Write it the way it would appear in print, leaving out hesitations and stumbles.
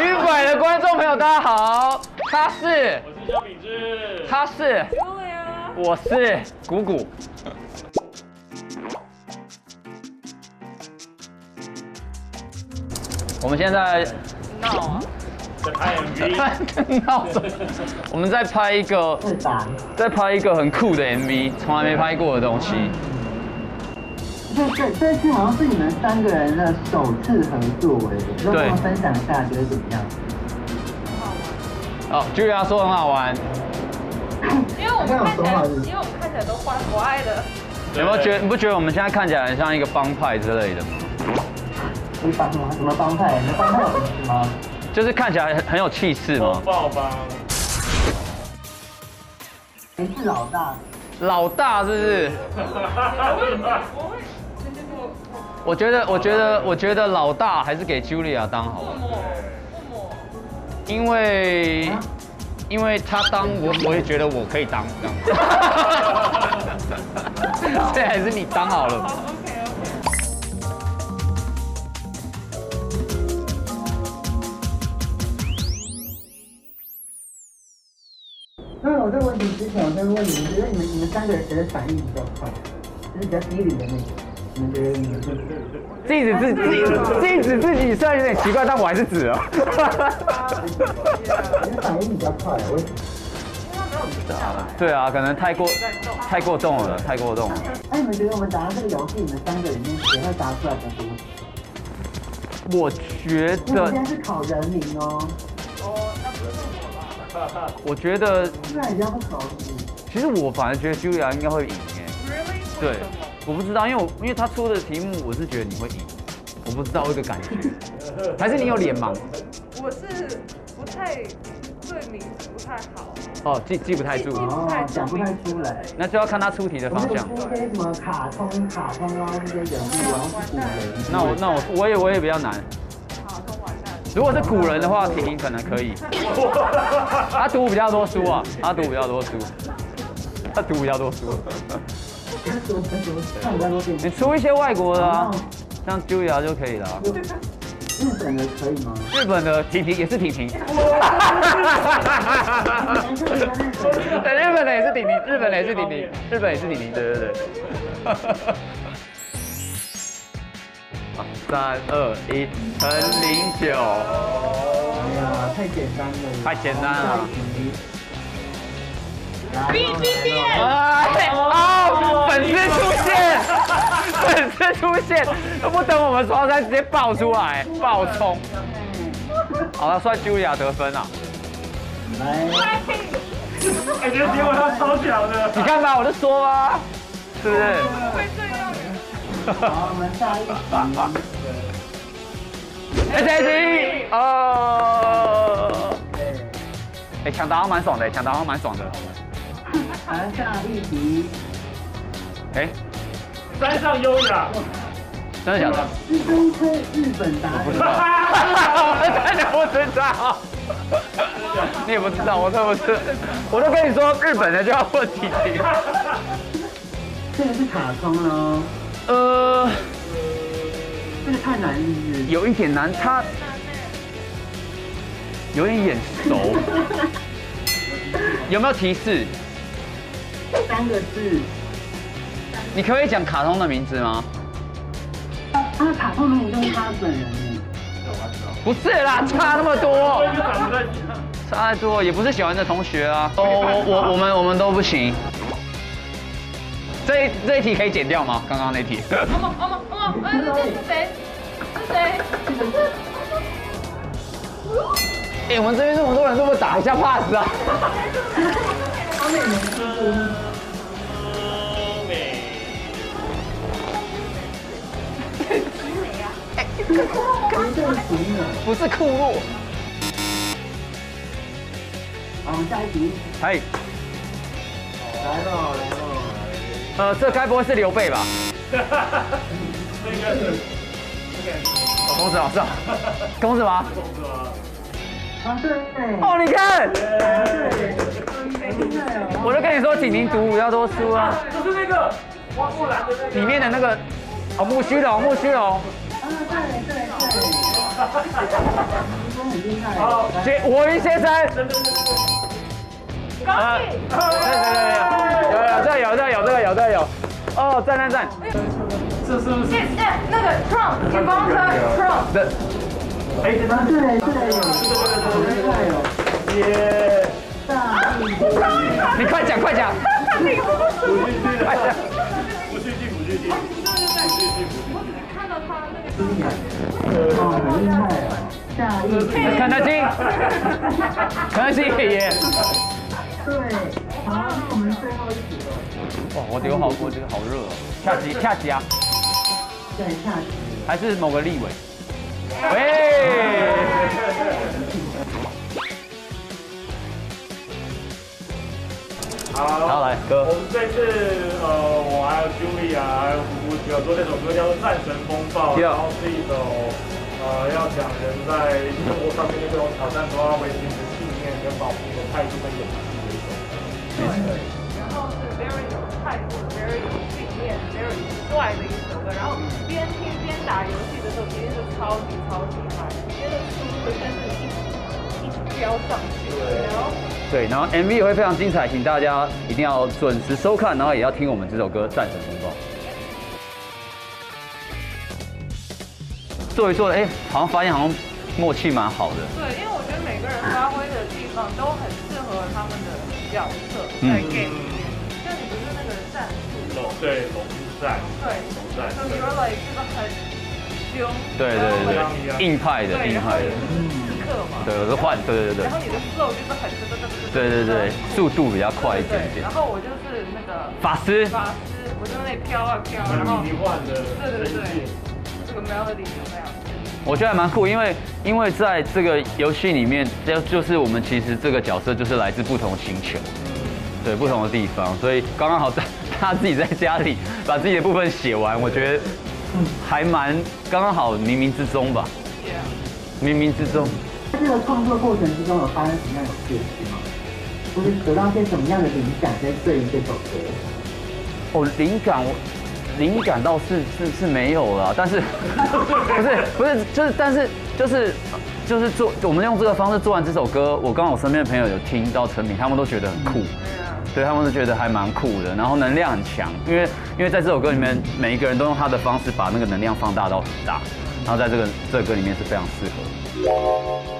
鱼拐的观众朋友，大家好，我是萧秉治，他是 Julia， 我是谷谷。我们现在闹啊，在拍 MV， 闹什么？我们在拍一个，很酷的 MV， 从来没拍过的东西。这次好像是你们三个人的首次合作哎，跟我们分享一下觉得怎么样？哦 ，Julia 说很好玩，因为我们看起来都蛮可爱的。有没有觉得？你不觉得我们现在看起来很像一个帮派之类的吗？你帮吗？什么帮派？你帮派有意思吗？就是看起来很有气势吗？爆吧！谁是老大？老大是不是？我觉得老大还是给 Julia 当好了，因为他当我也觉得我可以当，所以还是你当好了。那我这个问题之前，我在问你们，觉得你们三个人谁的反应比较快？就是比较低龄的那个。自己虽然有点奇怪，但我还是指了。你的反应比较快，我。对啊，可能太过动了。那你们觉得我们打到这个游戏，你们三个里面谁会答出来比较多？我觉得。我们现在是考人名哦。哦，那不是我吧？我觉得。那人家不考你。其实我反而觉得 Julia 应该会赢哎。对。我不知道，因为他出的题目，我是觉得你会赢，我不知道我有个感觉，还是你有脸盲？我是不太对名字不太好哦，记不太出来，那就要看他出题的方向。出些什么卡通啊这些人物啊，那我也比较难。卡通完蛋。如果是古人的话，婷婷可能可以。他读比较多书啊，你出一些外国的啊，像 Julia 就可以了、啊。日本的可以吗？日本的婷婷也是婷婷。日本的也是婷婷，对对对。3、2、1，009。哎呀，太简单了。哦，粉丝出现，都不等我们刷三，直接爆出来，爆冲。好了，算 Julia 得分了。感觉结果他超小的。你看吧，我就说啊，是不是？会这样。好，我们下一题。SSE 哦。哎，抢答好像蛮爽的。下一题。哎，山上优雅，真的假的？是真推日本答案。我真的不知道，你也不知道，我都跟你说日本的就要问题题。这个是卡通哦。这个太难了，有一点难，它有点眼熟。有没有提示？三个字。你可以讲卡通的名字吗？啊，卡通名字就是他本人。不是啦，差那么多。差太多，也不是小恩的同学啊。我们都不行。这一题可以剪掉吗？刚刚那题。这是谁？哎，我们这边这么多人，是不是打一下 pass 啊？不是库洛。好，我们下一题。哎，来了。这该不会是刘备吧？应该是。公子老师啊，公子吗？啊对。哦，你看。我就跟你说，婷婷读比较多书啊。就是那个花木兰的那个。里面的那个，哦，木须龙。对。很厉害。好，我云先生。恭喜！有，哦，赞！是。那个 Trump 女方车 Trump。对。哎，对。耶！你快讲！不去进。我只看到他那个。很厉害啊！肯德基爷。对，好，我们最后一题了。哇，我这个好热哦！下集啊！对，下集。还是某个立委。喂。好，来哥。我们这次我还有 Julia 还有胡胡有做那首歌叫做《战神风暴》，然后是一首要讲人在生活上面那种挑战，都要维持信念跟保护的态度跟勇气的一首歌。对，然后是 very 有态度、very 有信念、very 帅的一首歌。然后边听边打游戏的时候，其实是超级嗨，觉得速度真是一直飙上去，然后。对，然后 MV 会非常精彩，请大家一定要准时收看，然后也要听我们这首歌《战神风暴》。做一做，哎，好像发现好像默契蛮好的。对，因为我觉得每个人发挥的地方都很适合他们的角色，在 game 里面。像你不是那个战术？对，龙战。所以你说了这个很凶。对，硬派的。对，我是换，对。然后你的flow就是很对，速度比较快一点点。然后我就是那个法师，我就那里飘啊飘，然后对，这个 melody 就那样。我觉得还蛮酷，因为在这个游戏里面，就是我们其实这个角色就是来自不同星球，对不同的地方，所以刚刚好在他自己在家里把自己的部分写完，我觉得还蛮刚刚好，冥冥之中吧，冥冥之中。在这个创作过程之中，有发生什么样的趣事吗？或是得到些什么样的灵感在对于这首歌？哦，灵感倒是没有啦，但是不是就是但是做我们用这个方式做完这首歌，我刚好身边的朋友有听到成品，他们都觉得很酷，对，他们都觉得还蛮酷的，然后能量很强，因为在这首歌里面，每一个人都用他的方式把那个能量放大到很大，然后在这个歌里面是非常适合的。